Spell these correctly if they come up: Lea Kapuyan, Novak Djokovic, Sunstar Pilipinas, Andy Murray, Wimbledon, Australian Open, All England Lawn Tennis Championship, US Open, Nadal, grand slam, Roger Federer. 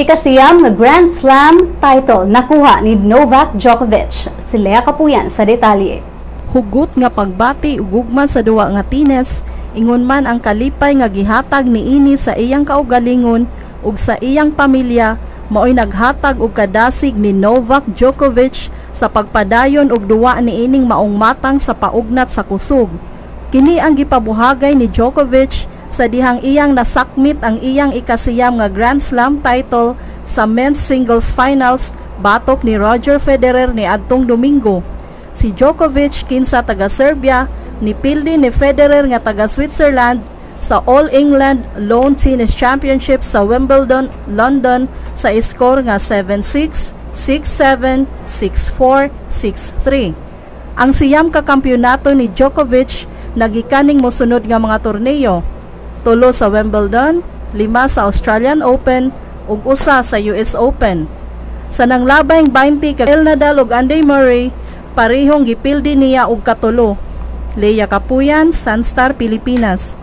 Ikasiyam na Grand Slam title nakuha ni Novak Djokovic. Si Lea Kapuyan sa detalye. Hugot nga pagbati ugugman sa duwa nga tines, ingon man ang kalipay nga gihatag niini sa iyang kaugalingon ug sa iyang pamilya, maoy naghatag og kadasig ni Novak Djokovic sa pagpadayon og duwa niining maong matang sa paugnat sa kusog. Kini ang gipabuhagay ni Djokovic sa dihang iyang nasakmit ang iyang ikasiyam nga Grand Slam title sa men's singles finals batok ni Roger Federer ni adtong Domingo. Si Djokovic kinsa taga Serbia, nipildi ni Federer nga taga Switzerland sa All England Lawn Tennis Championship sa Wimbledon, London sa score nga 7-6, 6-7, 6-4, 6-3. Ang siyam ka kampyonato ni Djokovic nagikaning mosunod nga mga torneo: 3 sa Wimbledon, 5 sa Australian Open ug 1 sa US Open. Sa nanglabay 20 ka Nadal ug Andy Murray, parehong gipildi niya og katulo. Lea Kapuyan, Sunstar Pilipinas.